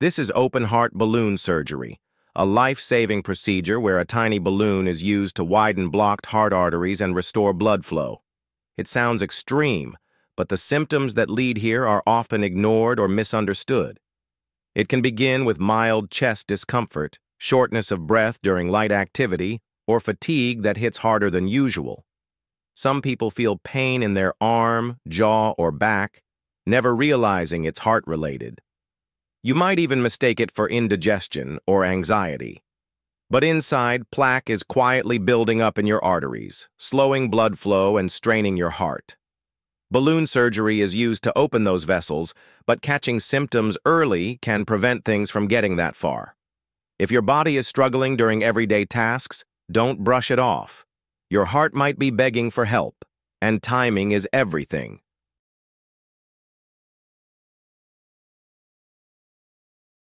This is open-heart balloon surgery, a life-saving procedure where a tiny balloon is used to widen blocked heart arteries and restore blood flow. It sounds extreme, but the symptoms that lead here are often ignored or misunderstood. It can begin with mild chest discomfort, shortness of breath during light activity, or fatigue that hits harder than usual. Some people feel pain in their arm, jaw, or back, never realizing it's heart-related. You might even mistake it for indigestion or anxiety. But inside, plaque is quietly building up in your arteries, slowing blood flow and straining your heart. Balloon surgery is used to open those vessels, but catching symptoms early can prevent things from getting that far. If your body is struggling during everyday tasks, don't brush it off. Your heart might be begging for help, and timing is everything.